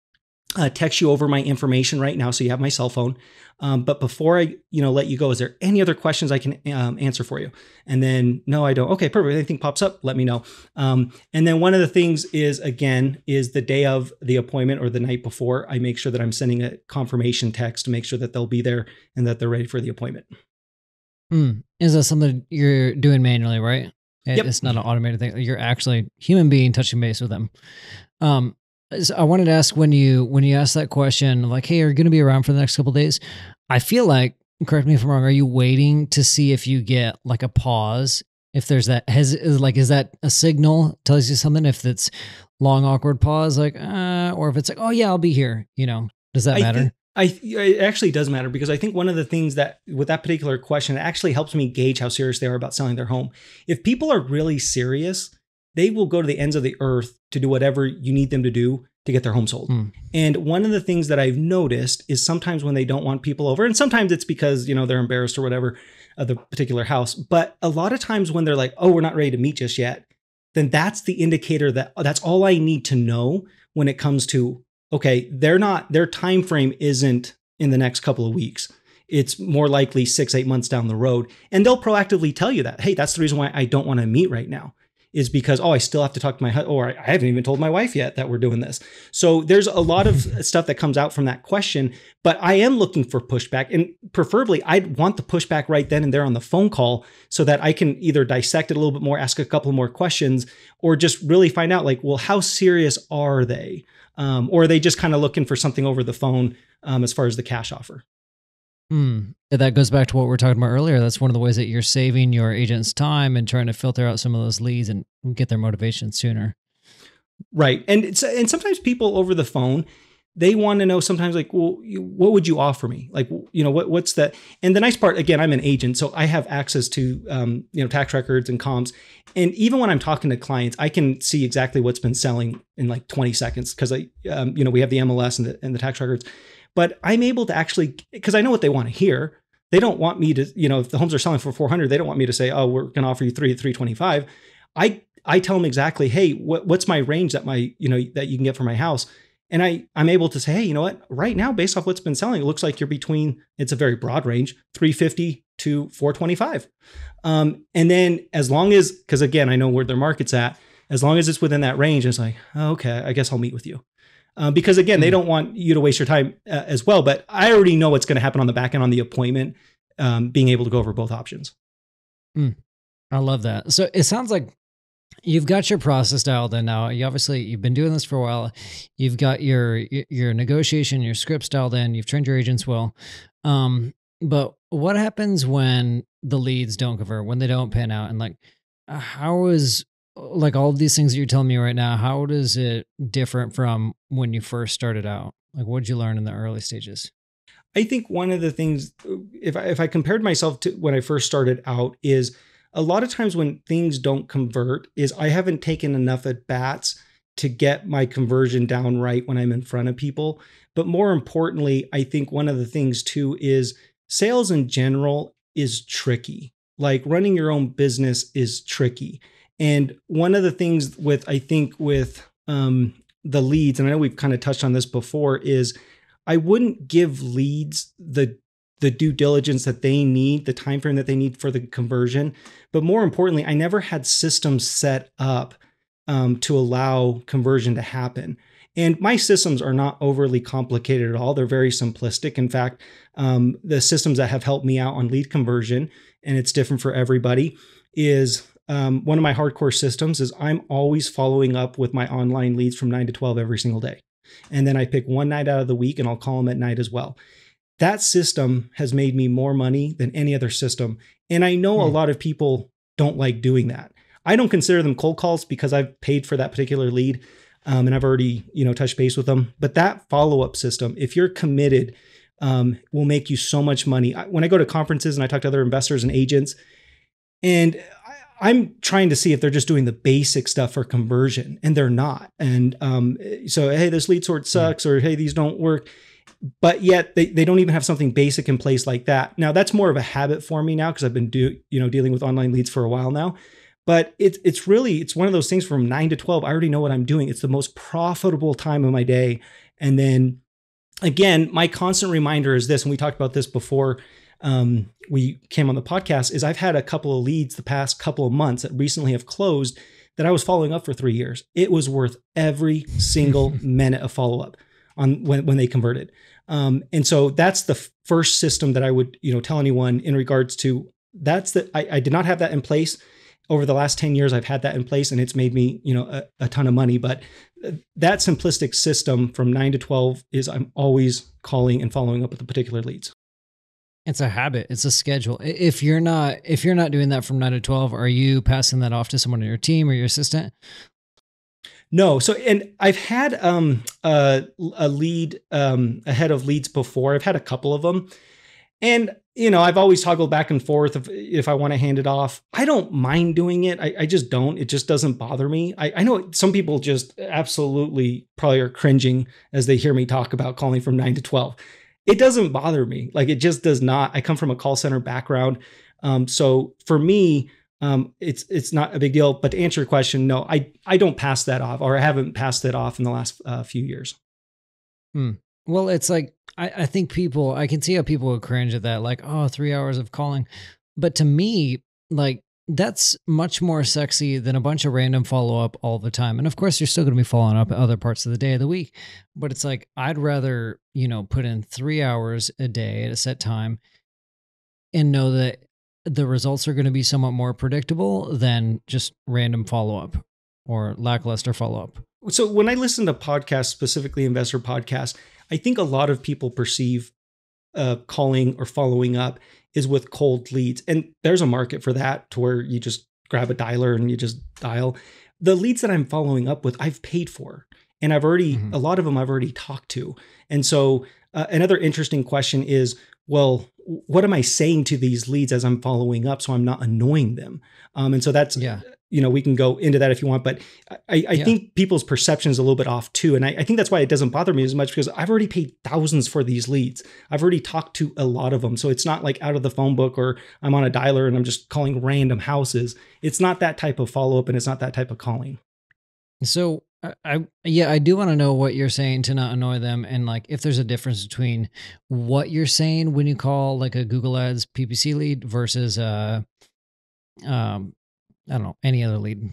text you over my information right now, so you have my cell phone. But before I, let you go, is there any other questions I can answer for you? And then, no, I don't. Okay, perfect. Anything pops up, let me know. And then one of the things is, again, is the day of the appointment or the night before, I make sure that I'm sending a confirmation text to make sure that they'll be there and that they're ready for the appointment. Is that something you're doing manually, right? Yep. It's not an automated thing. You're actually human being touching base with them. So I wanted to ask, when you ask that question, like, hey, are you going to be around for the next couple of days? I feel like, correct me if I'm wrong, are you waiting to see if you get like a pause? If there's that, is that a signal, tells you something? If it's long, awkward pause, like, or if it's like, oh yeah, I'll be here, does that matter? It actually does matter, because I think one of the things that with that particular question, it actually helps me gauge how serious they are about selling their home. If people are really serious, they will go to the ends of the earth to do whatever you need them to do to get their home sold. Mm. And one of the things that I've noticed is sometimes when they don't want people over, and sometimes it's because, you know, they're embarrassed or whatever of the particular house. But a lot of times when they're like, oh, we're not ready to meet just yet, then that's the indicator that that's all I need to know when it comes to, okay, they're not, their time frame isn't in the next couple of weeks. It's more likely 6-8 months down the road. And they'll proactively tell you that, hey, that's the reason why I don't want to meet right now, is because, oh, I still have to talk to my husband, or I haven't even told my wife yet that we're doing this. So there's a lot of stuff that comes out from that question, but I am looking for pushback, and preferably I'd want the pushback right then and there on the phone call so that I can either dissect it a little bit more, ask a couple more questions, or just really find out, like, well, how serious are they? Or are they just kind of looking for something over the phone as far as the cash offer? Mm. That goes back to what we were talking about earlier. That's one of the ways that you're saving your agent's time and trying to filter out some of those leads and get their motivation sooner. Right. And sometimes people over the phone, they want to know sometimes, like, well, what would you offer me? Like, you know, what's that? And the nice part, again, I'm an agent, so I have access to, you know, tax records and comps. And even when I'm talking to clients, I can see exactly what's been selling in like 20 seconds. Cause I, you know, we have the MLS and the tax records. But I'm able to actually, because I know what they want to hear. They don't want me to, you know, if the homes are selling for 400, they don't want me to say, oh, we're going to offer you 3 at 325. I tell them exactly, hey, what's my range that my, you know, that you can get for my house? And I'm able to say, hey, you know what, right now, based off what's been selling, it looks like you're between, it's a very broad range, 350 to 425. And then as long as, because again, I know where their market's at, as long as it's within that range, it's like, oh, okay, I guess I'll meet with you. Because again, they don't want you to waste your time as well, but I already know what's going to happen on the back end on the appointment, being able to go over both options. Mm. I love that. So it sounds like you've got your process dialed in now. You obviously, you've been doing this for a while. You've got your negotiation, your scripts dialed in. You've trained your agents well. But what happens when the leads don't convert, when they don't pan out? And like, how is... like all of these things that you're telling me right now, how does it different from when you first started out? Like, what did you learn in the early stages? I think one of the things, if I compared myself to when I first started out, is a lot of times when things don't convert is I haven't taken enough at bats to get my conversion down right when I'm in front of people. But more importantly, I think one of the things too is sales in general is tricky. Like, running your own business is tricky. And one of the things with, I think with the leads, and I know we've kind of touched on this before, is I wouldn't give leads the due diligence that they need, the time frame that they need for the conversion. But more importantly, I never had systems set up to allow conversion to happen. And my systems are not overly complicated at all. They're very simplistic. In fact, the systems that have helped me out on lead conversion, and it's different for everybody, is... one of my hardcore systems is I'm always following up with my online leads from 9 to 12 every single day. And then I pick one night out of the week and I'll call them at night as well. That system has made me more money than any other system. And I know a lot of people don't like doing that. I don't consider them cold calls because I've paid for that particular lead and I've already, you know, touched base with them. But that follow-up system, if you're committed, will make you so much money. When I go to conferences and I talk to other investors and agents, and I'm trying to see if they're just doing the basic stuff for conversion, and they're not. And so, hey, this lead sort sucks, or hey, these don't work. But yet they don't even have something basic in place like that. Now, that's more of a habit for me now because I've been dealing with online leads for a while now. But it's one of those things from 9 to 12. I already know what I'm doing. It's the most profitable time of my day. And then again, my constant reminder is this, and we talked about this before we came on the podcast, is I've had a couple of leads the past couple of months that recently have closed that I was following up for 3 years. It was worth every single minute of follow-up on when they converted. And so that's the first system that I would, you know, tell anyone in regards to. That's that I did not have that in place. Over the last 10 years, I've had that in place and it's made me, you know, a ton of money. But that simplistic system from 9 to 12 is I'm always calling and following up with the particular leads. It's a habit. It's a schedule. If you're not doing that from 9 to 12, are you passing that off to someone in your team or your assistant? No. So, and I've had a lead, a head of leads before. I've had a couple of them. And, you know, I've always toggled back and forth if I want to hand it off. I don't mind doing it. I just don't. It just doesn't bother me. I know some people just absolutely probably are cringing as they hear me talk about calling from 9 to 12. It doesn't bother me. Like, it just does not. I come from a call center background. So for me, it's not a big deal. But to answer your question, no, I don't pass that off, or I haven't passed that off in the last few years. Hmm. Well, it's like, I think people, I can see how people would cringe at that, like, oh, 3 hours of calling. But to me, like, that's much more sexy than a bunch of random follow-up all the time. And of course, you're still going to be following up at other parts of the day of the week. But it's like, I'd rather, you know, put in 3 hours a day at a set time and know that the results are going to be somewhat more predictable than just random follow-up or lackluster follow-up. So when I listen to podcasts, specifically investor podcasts, I think a lot of people perceive calling or following up is with cold leads. And there's a market for that, to where you just grab a dialer and you just dial. The leads that I'm following up with, I've paid for, and I've already, a lot of them I've already talked to. And so another interesting question is, well, what am I saying to these leads as I'm following up, so I'm not annoying them? And so that's, you know, we can go into that if you want, but I think people's perception is a little bit off too. And I think that's why it doesn't bother me as much, because I've already paid thousands for these leads. I've already talked to a lot of them. So it's not like out of the phone book, or I'm on a dialer and I'm just calling random houses. It's not that type of follow-up, and it's not that type of calling. So I do want to know what you're saying to not annoy them, and like if there's a difference between what you're saying when you call like a Google Ads PPC lead versus I don't know, any other lead.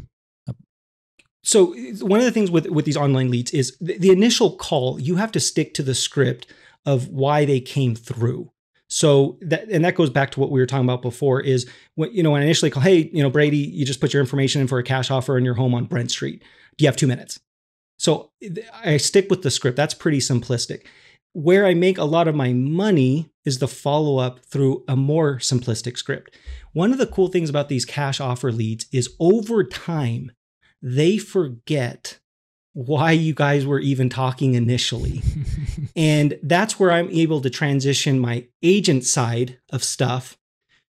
So one of the things with these online leads is the initial call, you have to stick to the script of why they came through. So that, and that goes back to what we were talking about before, is when, you know, when I initially call, hey, you know, Brady, you just put your information in for a cash offer on your home on Brent Street. Do you have 2 minutes? So I stick with the script. That's pretty simplistic. Where I make a lot of my money is the follow-up through a more simplistic script. One of the cool things about these cash offer leads is over time, they forget why you guys were even talking initially. And that's where I'm able to transition my agent side of stuff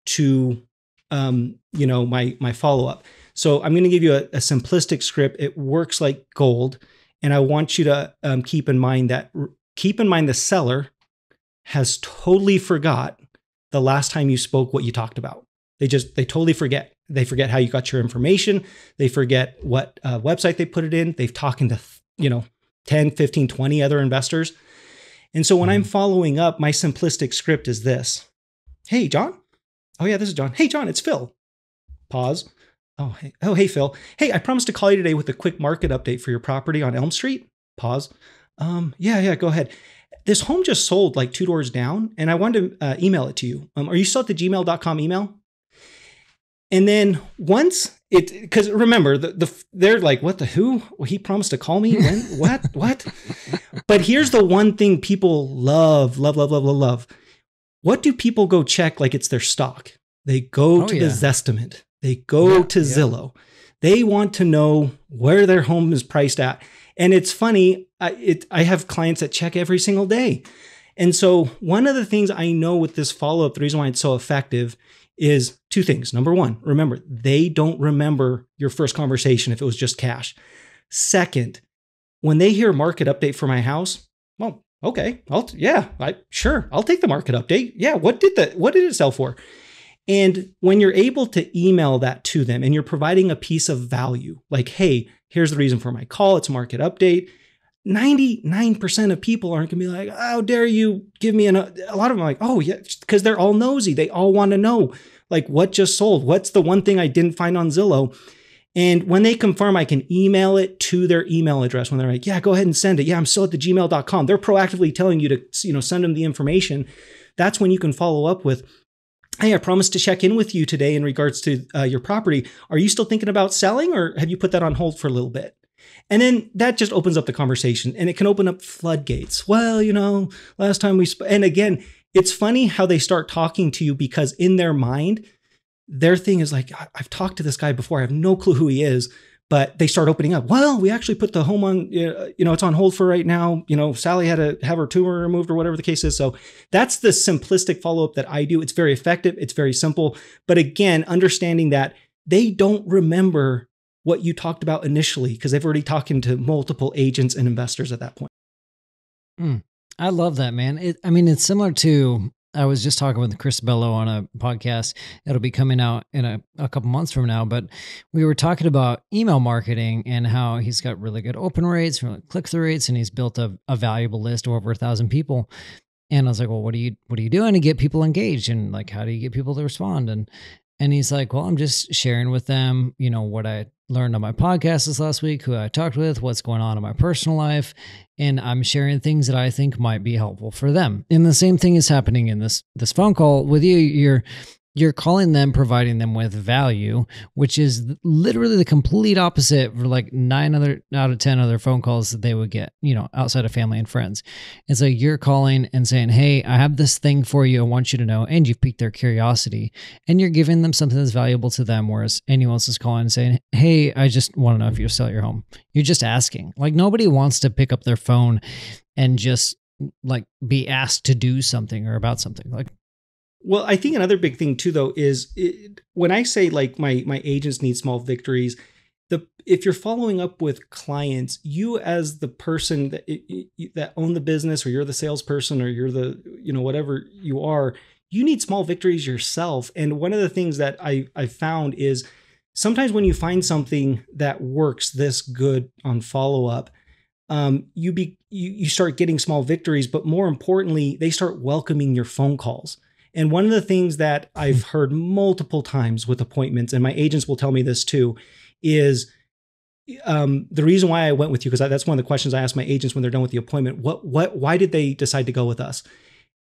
to, you know, my follow-up. So I'm going to give you a simplistic script. It works like gold. And I want you to keep in mind the seller has totally forgot the last time you spoke what you talked about. They totally forget. They forget how you got your information. They forget what website they put it in. They've talked to, you know, 10, 15, 20 other investors. And so when I'm following up, my simplistic script is this. Hey, John. Oh yeah, this is John. Hey, John, it's Phil. Pause. Oh, hey, Phil. Hey, I promised to call you today with a quick market update for your property on Elm Street. Pause. Yeah, go ahead. This home just sold like two doors down, and I wanted to email it to you. Are you still at the gmail.com email? And then once it, because remember, they're like, what the who? Well, he promised to call me when? What? But here's the one thing people love. What do people go check like it's their stock? They go to the Zestimate. They go to Zillow. They want to know where their home is priced at. And it's funny, I have clients that check every single day. And so one of the things I know with this follow-up, the reason why it's so effective is two things. Number one, remember, they don't remember your first conversation if it was just cash. Second, when they hear market update for my house, well, okay, I'll take the market update. Yeah, what did it sell for? And when you're able to email that to them and you're providing a piece of value, like, hey, here's the reason for my call, it's a market update, 99% of people aren't going to be like, how dare you give me a lot of them are like, oh yeah, because they're all nosy. They all want to know, like, what just sold? What's the one thing I didn't find on Zillow? And when they confirm, I can email it to their email address when they're like, yeah, go ahead and send it. Yeah, I'm still at the gmail.com. They're proactively telling you to, you know, send them the information. That's when you can follow up with, hey, I promised to check in with you today in regards to your property. Are you still thinking about selling, or have you put that on hold for a little bit? And then that just opens up the conversation, and it can open up floodgates. Well, you know, last time we spoke, and again, it's funny how they start talking to you, because in their mind, their thing is like, I've talked to this guy before. I have no clue who he is, but they start opening up. Well, we actually put the home on, it's on hold for right now. You know, Sally had to have her tumor removed or whatever the case is. So that's the simplistic follow-up that I do. It's very effective. It's very simple. But again, understanding that they don't remember what you talked about initially because they've already talked to multiple agents and investors at that point. I love that, man. It's similar to, I was just talking with Chris Bello on a podcast that'll be coming out in a couple months from now, but we were talking about email marketing and how he's got really good open rates, really click-through rates, and he's built a valuable list of over 1,000 people. And I was like, well, what are you doing to get people engaged? And like, how do you get people to respond? And he's like, well, I'm just sharing with them, what I learned on my podcast this last week, who I talked with, what's going on in my personal life. And I'm sharing things that I think might be helpful for them. And the same thing is happening in this phone call with you. You're calling them, providing them with value, which is literally the complete opposite for like 9 out of 10 other phone calls that they would get, outside of family and friends. And so you're calling and saying, hey, I have this thing for you. I want you to know. And you've piqued their curiosity and you're giving them something that's valuable to them. Whereas anyone else is calling and saying, hey, I just want to know if you'll sell your home. You're just asking. Like, nobody wants to pick up their phone and just like be asked to do something or about something. Like, well, I think another big thing too, though, is when I say like my agents need small victories, if you're following up with clients, you as the person that own the business, or you're the salesperson, or you're the, whatever you are, you need small victories yourself. And one of the things that I found is sometimes when you find something that works this good on follow-up, you start getting small victories, but more importantly, they start welcoming your phone calls. And one of the things that I've heard multiple times with appointments, and my agents will tell me this too, is the reason why I went with you, because that's one of the questions I ask my agents when they're done with the appointment. Why did they decide to go with us?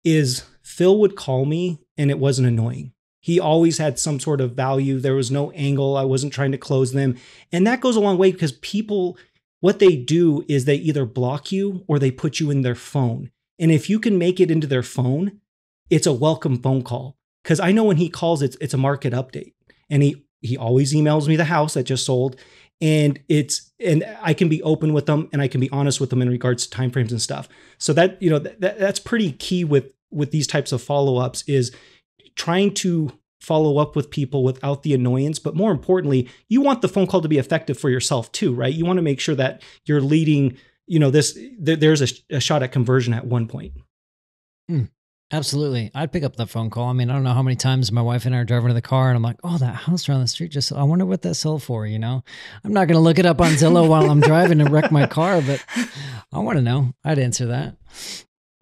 Is Phil would call me and it wasn't annoying. He always had some sort of value. There was no angle. I wasn't trying to close them. And that goes a long way, because people, what they do is they either block you or they put you in their phone. And if you can make it into their phone, it's a welcome phone call, because I know when he calls, it's a market update, and he always emails me the house that just sold, and I can be open with them and I can be honest with them in regards to timeframes and stuff. So that, that's pretty key with these types of follow-ups, is trying to follow up with people without the annoyance. But more importantly, you want the phone call to be effective for yourself too, right? You want to make sure that you're leading, there's a shot at conversion at one point. Absolutely. I'd pick up that phone call. I don't know how many times my wife and I are driving to the car and I'm like, oh, that house around the street just, I wonder what that sold for, I'm not going to look it up on Zillow while I'm driving and wreck my car, but I want to know. I'd answer that.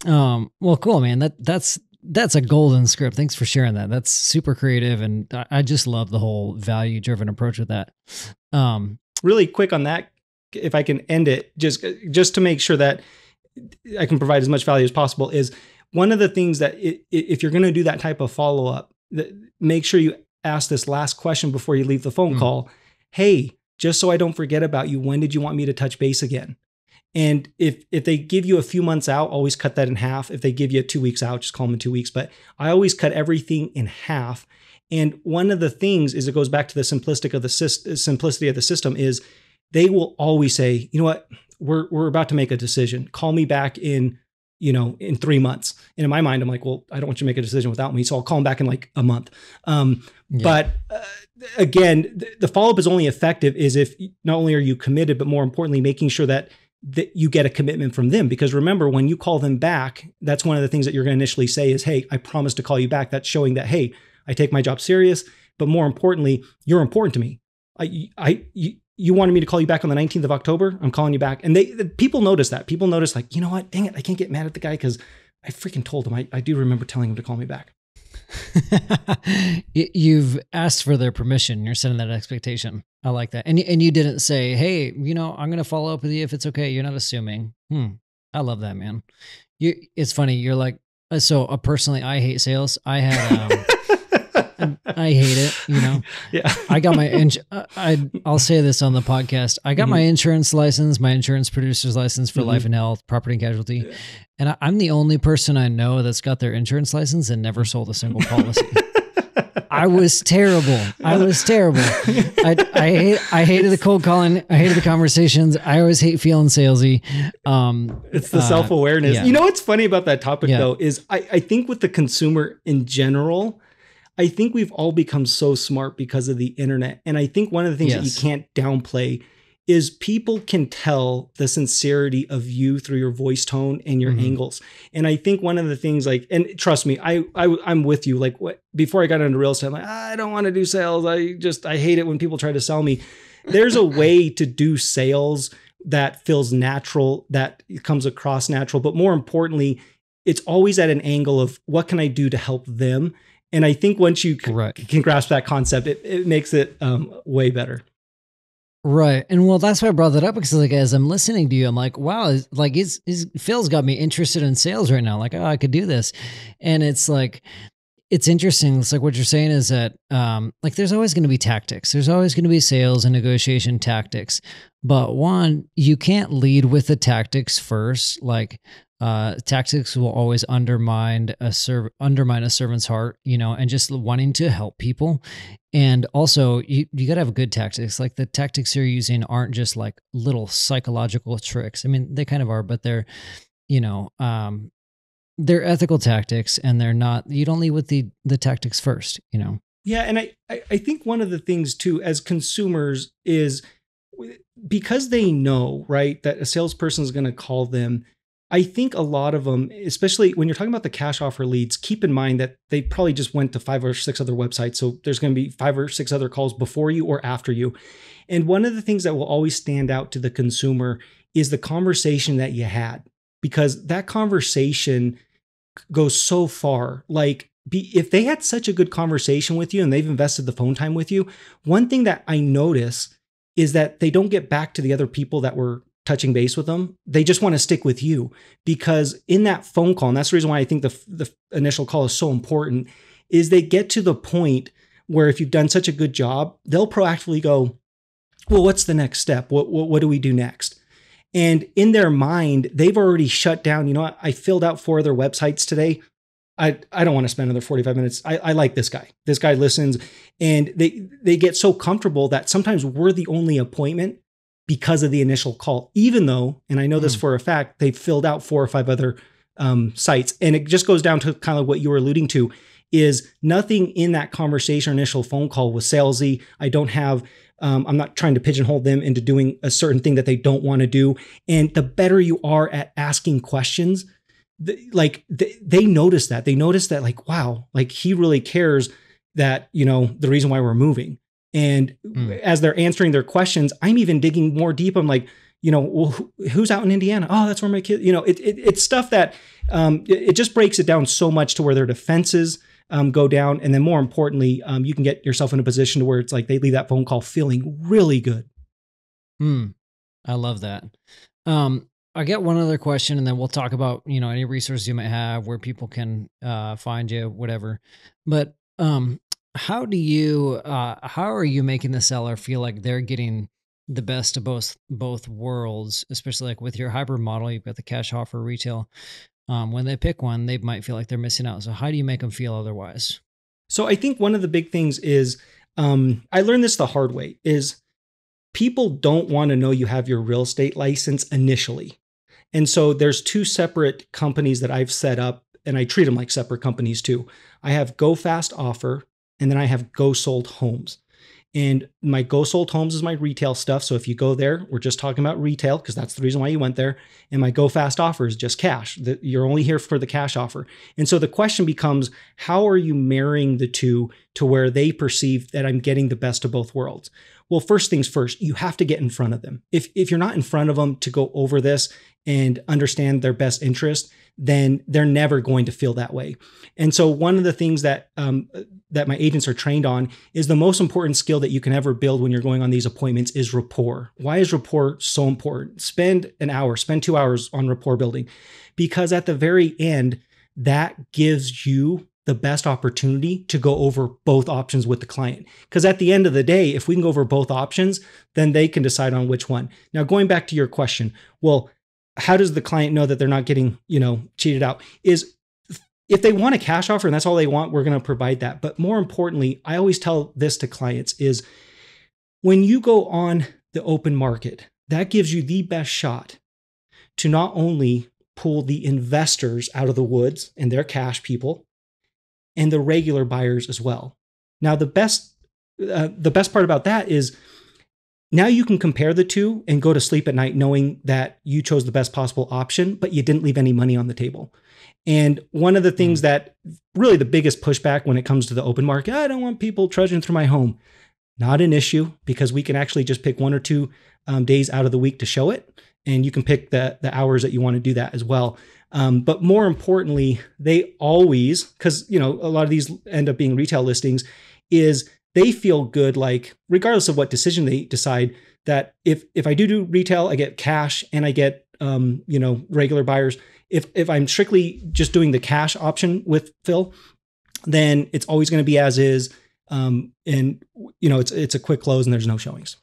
Well, cool, man. That's a golden script. Thanks for sharing that. That's super creative. And I just love the whole value driven approach with that. Really quick on that, if I can end it, just to make sure that I can provide as much value as possible, is one of the things that if you're going to do that type of follow-up, make sure you ask this last question before you leave the phone call. Hey, just so I don't forget about you, when did you want me to touch base again? And if they give you a few months out, always cut that in half. If they give you 2 weeks out, just call them in 2 weeks. But I always cut everything in half. And one of the things is, it goes back to the simplicity of the system, is they will always say, you know what, we're about to make a decision. Call me back in, in 3 months. And in my mind, I'm like, well, I don't want you to make a decision without me. So I'll call him back in like a month. Yeah. But again, the follow-up is only effective is if not only are you committed, but more importantly, making sure that you get a commitment from them. Because remember, when you call them back, that's one of the things that you're going to initially say is, hey, I promise to call you back. That's showing that, hey, I take my job serious, but more importantly, you're important to me. You wanted me to call you back on the 19th of October. I'm calling you back. And people notice that. People notice, like, you know what? Dang it. I can't get mad at the guy because I freaking told him. I do remember telling him to call me back. You've asked for their permission. You're setting that expectation. I like that. And you didn't say, hey, I'm going to follow up with you if it's okay. You're not assuming. I love that, man. It's funny. You're like, so personally, I hate sales. I had... I hate it. Yeah. I got my, I'll say this on the podcast. I got my insurance license, my insurance producer's license for life and health, property and casualty. Yeah. And I'm the only person I know that's got their insurance license and never sold a single policy. I was terrible. I hated the cold calling. I hated the conversations. I always hate feeling salesy. It's the self-awareness. Yeah. You know, what's funny about that topic though, is I think with the consumer in general, I think we've all become so smart because of the internet. And I think one of the things that you can't downplay is people can tell the sincerity of you through your voice tone and your angles. And I think one of the things, like, and trust me, I'm with you. Like, what, before I got into real estate, I'm like, I don't want to do sales. I hate it when people try to sell me. There's a way to do sales that feels natural, that comes across natural. But more importantly, it's always at an angle of what can I do to help them? And I think once you can grasp that concept, it makes it way better. Right. And well, that's why I brought that up, because like, as I'm listening to you, I'm like, wow, like Phil's got me interested in sales right now. Like, oh, I could do this. And it's like, it's interesting. It's like what you're saying is that like, there's always going to be tactics. There's always going to be sales and negotiation tactics, but one, you can't lead with the tactics first. Like, tactics will always undermine a servant's heart, you know, and just wanting to help people. And also you gotta have good tactics. Like, the tactics you're using aren't just like little psychological tricks. I mean, they kind of are, but they're, you know, they're ethical tactics, and they're not, you don't lead with the tactics first, you know? Yeah. And I think one of the things too, as consumers, is because they know, right, that a salesperson is going to call them, I think a lot of them, especially when you're talking about the cash offer leads, keep in mind that they probably just went to 5 or 6 other websites. So there's going to be 5 or 6 other calls before you or after you. And one of the things that will always stand out to the consumer is the conversation that you had, because that conversation goes so far. Like, if they had such a good conversation with you and they've invested the phone time with you, one thing that I notice is that they don't get back to the other people that were touching base with them. They just want to stick with you, because in that phone call, and that's the reason why I think the initial call is so important, is they get to the point where if you've done such a good job, they'll proactively go, well, what's the next step? What do we do next? And in their mind, they've already shut down. You know what? I filled out 4 other websites today. I don't want to spend another 45 minutes. I like this guy. This guy listens. And they get so comfortable that sometimes we're the only appointment because of the initial call, even though, and I know this for a fact, they've filled out 4 or 5 other sites. And it just goes down to kind of what you were alluding to, is nothing in that conversation or initial phone call was salesy. I don't have, I'm not trying to pigeonhole them into doing a certain thing that they don't want to do. And the better you are at asking questions, they notice that. They notice that, like, wow, like, he really cares that, you know, the reason why we're moving. And as they're answering their questions, I'm even digging more deep. I'm like, you know, well, who's out in Indiana? Oh, that's where my kid, you know, it's stuff that it just breaks it down so much to where their defenses go down. And then more importantly, you can get yourself in a position to where it's like, they leave that phone call feeling really good. I love that. I get one other question, and then we'll talk about, you know, any resources you might have, where people can find you, whatever. But how do you, how are you making the seller feel like they're getting the best of both worlds, especially like with your hybrid model, you've got the cash offer retail. When they pick one, they might feel like they're missing out. So how do you make them feel otherwise? So I think one of the big things is, I learned this the hard way, is people don't want to know you have your real estate license initially. And so there's 2 separate companies that I've set up, and I treat them like separate companies too. I have Go Fast Offer, and then I have Go Sold Homes. And my Go Sold Homes is my retail stuff. So if you go there, we're just talking about retail, because that's the reason why you went there. And my Go Fast Offer is just cash. You're only here for the cash offer. And so the question becomes, how are you marrying the two to where they perceive that I'm getting the best of both worlds? Well, first things first, you have to get in front of them. If you're not in front of them to go over this and understand their best interest, then they're never going to feel that way. And so one of the things that that my agents are trained on is the most important skill that you can ever build when you're going on these appointments is rapport. Why is rapport so important? Spend an hour, spend 2 hours on rapport building, because at the very end, that gives you the best opportunity to go over both options with the client. Because at the end of the day, if we can go over both options, then they can decide on which one. Now, going back to your question, well, how does the client know that they're not getting, you know, cheated out? Is If they want a cash offer and that's all they want, we're going to provide that. But more importantly, I always tell this to clients is when you go on the open market, that gives you the best shot to not only pull the investors out of the woods and their cash people and the regular buyers as well. Now, the best part about that is now you can compare the two and go to sleep at night knowing that you chose the best possible option, but you didn't leave any money on the table. And one of the things that really the biggest pushback when it comes to the open market, I don't want people trudging through my home. Not an issue, because we can actually just pick one or two days out of the week to show it. And you can pick the hours that you want to do that as well. But more importantly, they always, because you know a lot of these end up being retail listings, is they feel good, like regardless of what decision they decide, that if I do retail, I get cash and I get regular buyers. If I'm strictly just doing the cash option with Phil, then it's always going to be as is, and you know it's a quick close and there's no showings.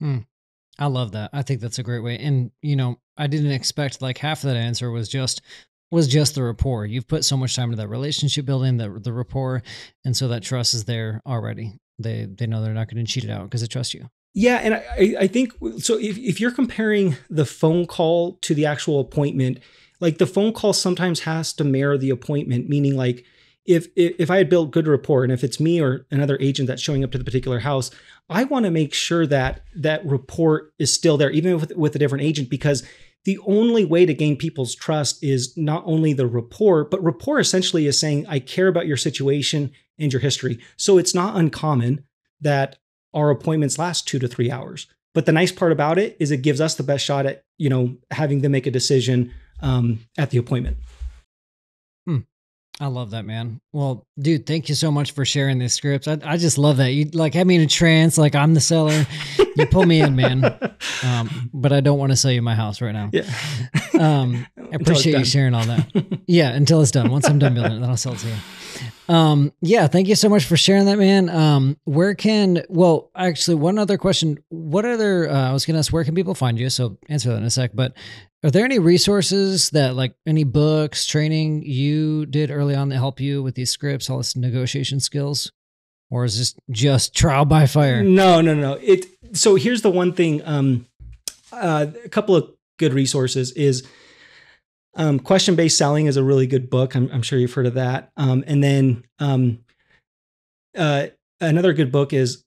I love that. I think that's a great way. And you know, I didn't expect like half of that answer was just the rapport. You've put so much time into that relationship building, the rapport. And so that trust is there already. They know they're not going to cheat it out because they trust you. Yeah. And I think, so if you're comparing the phone call to the actual appointment, like the phone call sometimes has to mirror the appointment, meaning like if I had built good rapport and if it's me or another agent that's showing up to the particular house, I want to make sure that that rapport is still there, even with a different agent, because the only way to gain people's trust is not only the rapport, but rapport essentially is saying, I care about your situation and your history. So it's not uncommon that our appointments last 2 to 3 hours. But the nice part about it is it gives us the best shot at, you know, having them make a decision at the appointment. I love that, man. Well, dude, thank you so much for sharing this script. I just love that. You like had me in a trance, like I'm the seller. You pull me in, man. But I don't want to sell you my house right now. Yeah. I appreciate you sharing all that. Yeah, until it's done. Once I'm done building it, then I'll sell it to you. Yeah, thank you so much for sharing that, man. One other question. I was going to ask, where can people find you? So answer that in a sec, but are there any resources that like any books, training you did early on that help you with these scripts, all this negotiation skills, or is this just trial by fire? No. So here's the one thing, a couple of good resources is, Question-Based Selling is a really good book. I'm sure you've heard of that. Another good book is,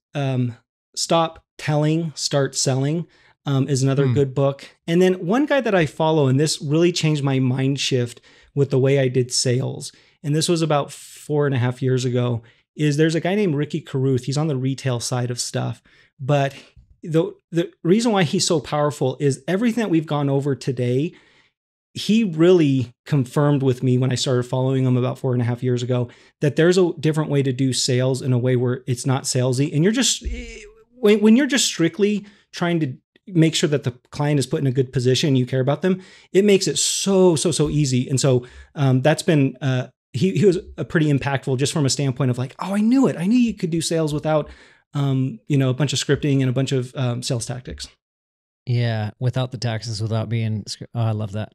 Stop Telling, Start Selling. Is another good book. And then one guy that I follow, and this really changed my mind shift with the way I did sales, and this was about 4.5 years ago, is there's a guy named Ricky Carruth. He's on the retail side of stuff. But the reason why he's so powerful is everything that we've gone over today, he really confirmed with me when I started following him about 4.5 years ago, that there's a different way to do sales in a way where it's not salesy. And when you're just strictly trying to make sure that the client is put in a good position, you care about them, it makes it so easy. And so that's been, he was a pretty impactful just from a standpoint of like, oh, I knew it. I knew you could do sales without, a bunch of scripting and a bunch of sales tactics. Yeah. Without the taxes, without being, I love that.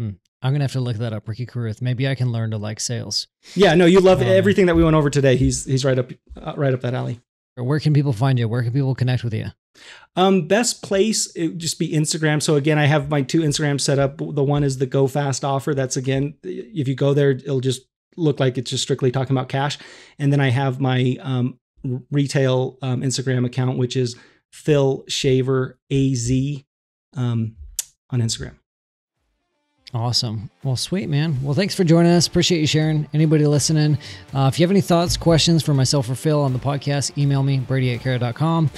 I'm going to have to look that up, Ricky Carruth. Maybe I can learn to like sales. Yeah, no, you love everything that we went over today. He's right up that alley. Where can people find you? Where can people connect with you? Best place, it would just be Instagram. So again, I have my 2 Instagrams set up. The one is the Go Fast Offer. That's again, if you go there, it'll just look like it's just strictly talking about cash. And then I have my retail Instagram account, which is Phil Shaver AZ on Instagram. Awesome. Well, sweet, man. Well, thanks for joining us. Appreciate you sharing. Anybody listening, if you have any thoughts, questions for myself or Phil on the podcast, email me, brady@carrot.com.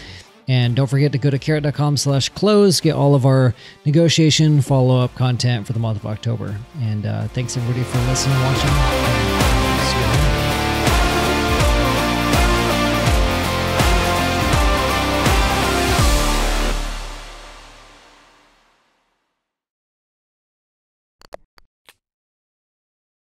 And don't forget to go to carrot.com/close, get all of our negotiation follow-up content for the month of October. And thanks everybody for listening and watching.